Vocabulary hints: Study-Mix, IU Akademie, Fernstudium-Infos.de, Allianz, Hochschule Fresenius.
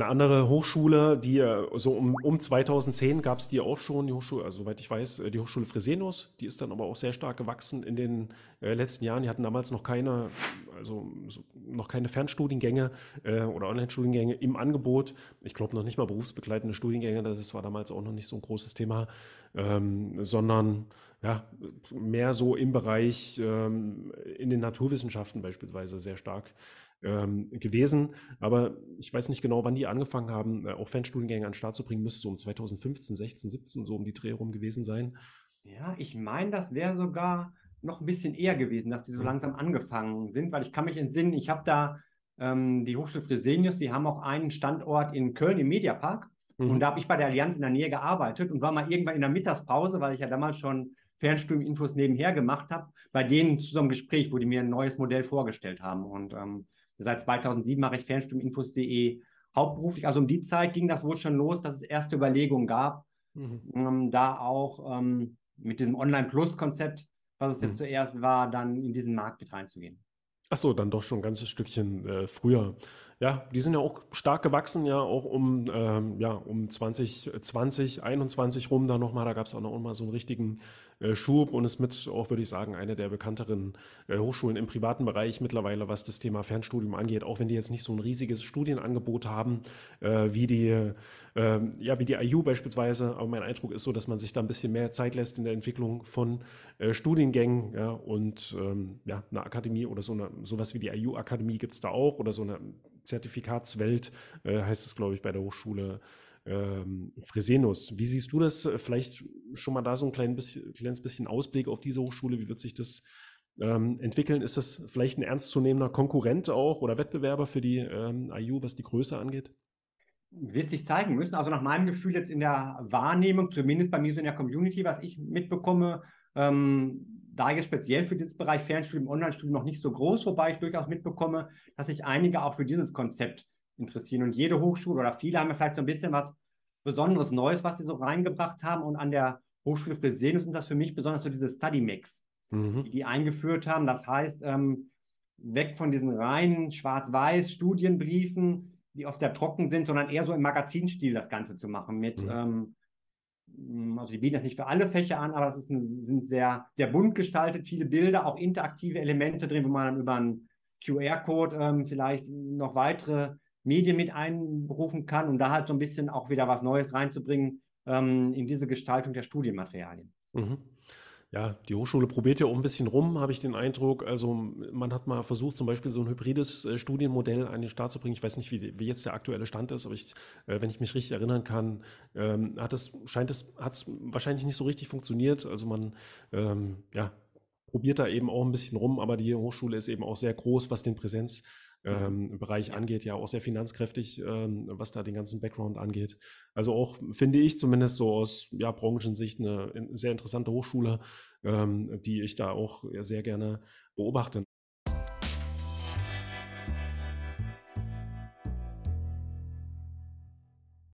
Eine andere Hochschule, die so um 2010 gab es die auch schon, die Hochschule, also soweit ich weiß, die Hochschule Fresenius, die ist dann aber auch sehr stark gewachsen in den letzten Jahren. Die hatten damals noch keine, Fernstudiengänge oder Online-Studiengänge im Angebot. Ich glaube noch nicht mal berufsbegleitende Studiengänge, das war damals auch noch nicht so ein großes Thema, sondern ja, mehr so im Bereich in den Naturwissenschaften beispielsweise sehr stark gewesen. Aber ich weiß nicht genau, wann die angefangen haben, auch Fernstudiengänge an den Start zu bringen. Müsste so um 2015, 16, 17 so um die Dreh rum gewesen sein. Ja, ich meine, das wäre sogar noch ein bisschen eher gewesen, dass die so langsam angefangen sind, weil ich kann mich entsinnen, ich habe da die Hochschule Fresenius, die haben auch einen Standort in Köln im Mediapark. Und da habe ich bei der Allianz in der Nähe gearbeitet und war mal irgendwann in der Mittagspause, weil ich ja damals schon Fernstudium-Infos nebenher gemacht habe, bei denen zu so einem Gespräch, wo die mir ein neues Modell vorgestellt haben. Und seit 2007 mache ich Fernstudium-Infos.de hauptberuflich. Also um die Zeit ging das wohl schon los, dass es erste Überlegungen gab, da auch mit diesem Online-Plus-Konzept, was es ja zuerst war, dann in diesen Markt mit reinzugehen. Ach so, dann doch schon ein ganzes Stückchen früher. Ja, die sind ja auch stark gewachsen, ja, auch um 2020, 21 rum da nochmal. Da gab es auch noch mal so einen richtigen Schub und ist mit auch, würde ich sagen, eine der bekannteren Hochschulen im privaten Bereich mittlerweile, was das Thema Fernstudium angeht. Auch wenn die jetzt nicht so ein riesiges Studienangebot haben, wie die IU beispielsweise. Aber mein Eindruck ist so, dass man sich da ein bisschen mehr Zeit lässt in der Entwicklung von Studiengängen. Ja, und eine Akademie oder sowas wie die IU Akademie gibt es da auch oder so eine Zertifikatswelt, heißt es, glaube ich, bei der Hochschule Fresenius. Wie siehst du das? Vielleicht schon mal da so ein kleines bisschen Ausblick auf diese Hochschule. Wie wird sich das entwickeln? Ist das vielleicht ein ernstzunehmender Konkurrent auch oder Wettbewerber für die IU, was die Größe angeht? Wird sich zeigen müssen. Also nach meinem Gefühl jetzt in der Wahrnehmung, zumindest bei mir so in der Community, was ich mitbekomme, da jetzt speziell für dieses Bereich Fernstudium, Online-Studium noch nicht so groß, wobei ich durchaus mitbekomme, dass sich einige auch für dieses Konzept interessieren. Und jede Hochschule oder viele haben ja vielleicht so ein bisschen was Besonderes, Neues, was sie so reingebracht haben. Und an der Hochschule Fresenius sind das für mich besonders so diese Study-Mix, die eingeführt haben. Das heißt, weg von diesen reinen schwarz-weiß Studienbriefen, die oft sehr trocken sind, sondern eher so im Magazinstil das Ganze zu machen mit... Also die bieten das nicht für alle Fächer an, aber das ist sind sehr, sehr bunt gestaltet, viele Bilder, auch interaktive Elemente drin, wo man dann über einen QR-Code vielleicht noch weitere Medien mit einberufen kann, um da halt so ein bisschen auch wieder was Neues reinzubringen in diese Gestaltung der Studienmaterialien. Ja, die Hochschule probiert ja auch ein bisschen rum, habe ich den Eindruck. Also man hat mal versucht, zum Beispiel so ein hybrides Studienmodell an den Start zu bringen. Ich weiß nicht, wie jetzt der aktuelle Stand ist, aber wenn ich mich richtig erinnern kann, hat es wahrscheinlich nicht so richtig funktioniert. Also man probiert da eben auch ein bisschen rum, aber die Hochschule ist eben auch sehr groß, was den Präsenzbereich angeht, ja auch sehr finanzkräftig, was da den ganzen Background angeht. Also auch, finde ich zumindest so aus Branchensicht eine sehr interessante Hochschule, die ich da auch sehr gerne beobachte.